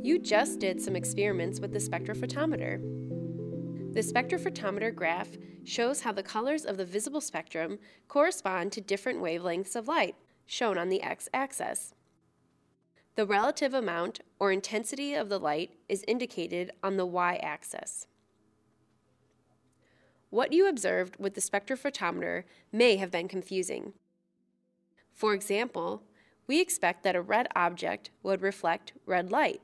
You just did some experiments with the spectrophotometer. The spectrophotometer graph shows how the colors of the visible spectrum correspond to different wavelengths of light, shown on the x-axis. The relative amount or intensity of the light is indicated on the y-axis. What you observed with the spectrophotometer may have been confusing. For example, we expect that a red object would reflect red light.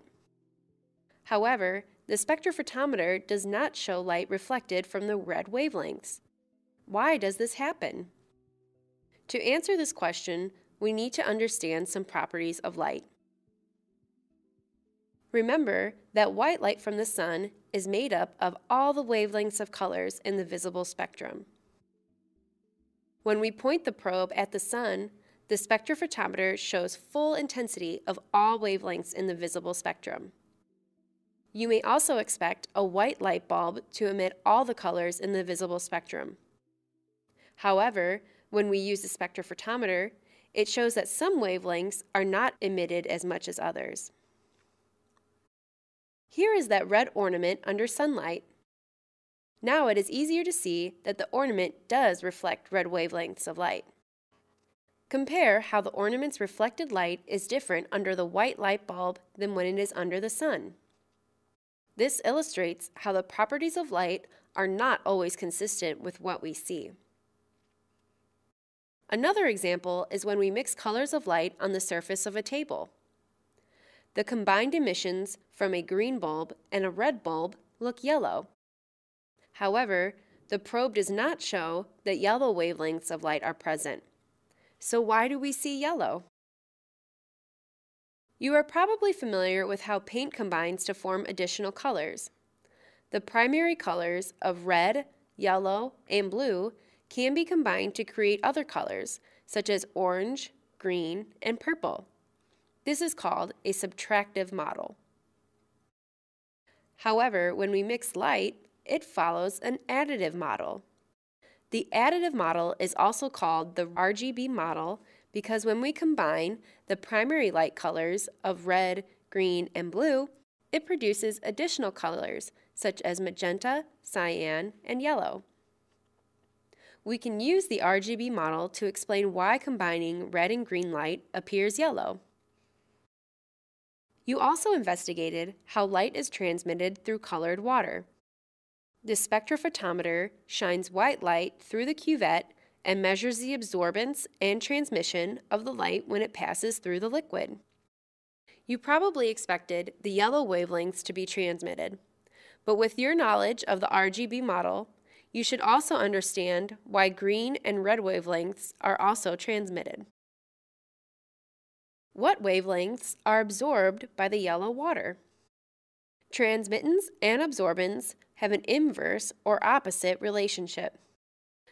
However, the spectrophotometer does not show light reflected from the red wavelengths. Why does this happen? To answer this question, we need to understand some properties of light. Remember that white light from the sun is made up of all the wavelengths of colors in the visible spectrum. When we point the probe at the sun, the spectrophotometer shows full intensity of all wavelengths in the visible spectrum. You may also expect a white light bulb to emit all the colors in the visible spectrum. However, when we use the spectrophotometer, it shows that some wavelengths are not emitted as much as others. Here is that red ornament under sunlight. Now it is easier to see that the ornament does reflect red wavelengths of light. Compare how the ornament's reflected light is different under the white light bulb than when it is under the sun. This illustrates how the properties of light are not always consistent with what we see. Another example is when we mix colors of light on the surface of a table. The combined emissions from a green bulb and a red bulb look yellow. However, the probe does not show that yellow wavelengths of light are present. So why do we see yellow? You are probably familiar with how paint combines to form additional colors. The primary colors of red, yellow, and blue can be combined to create other colors, such as orange, green, and purple. This is called a subtractive model. However, when we mix light, it follows an additive model. The additive model is also called the RGB model because when we combine the primary light colors of red, green, and blue, it produces additional colors such as magenta, cyan, and yellow. We can use the RGB model to explain why combining red and green light appears yellow. You also investigated how light is transmitted through colored water. The spectrophotometer shines white light through the cuvette and measures the absorbance and transmission of the light when it passes through the liquid. You probably expected the yellow wavelengths to be transmitted, but with your knowledge of the RGB model, you should also understand why green and red wavelengths are also transmitted. What wavelengths are absorbed by the yellow water? Transmittance and absorbance have an inverse or opposite relationship.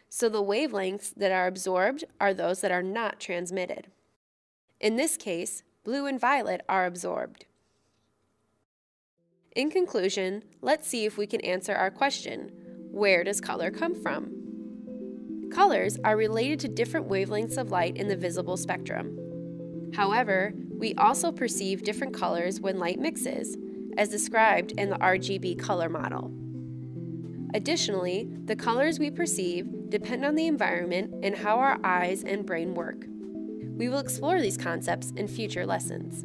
So the wavelengths that are absorbed are those that are not transmitted. In this case, blue and violet are absorbed. In conclusion, let's see if we can answer our question, where does color come from? Colors are related to different wavelengths of light in the visible spectrum. However, we also perceive different colors when light mixes, as described in the RGB color model. Additionally, the colors we perceive depend on the environment and how our eyes and brain work. We will explore these concepts in future lessons.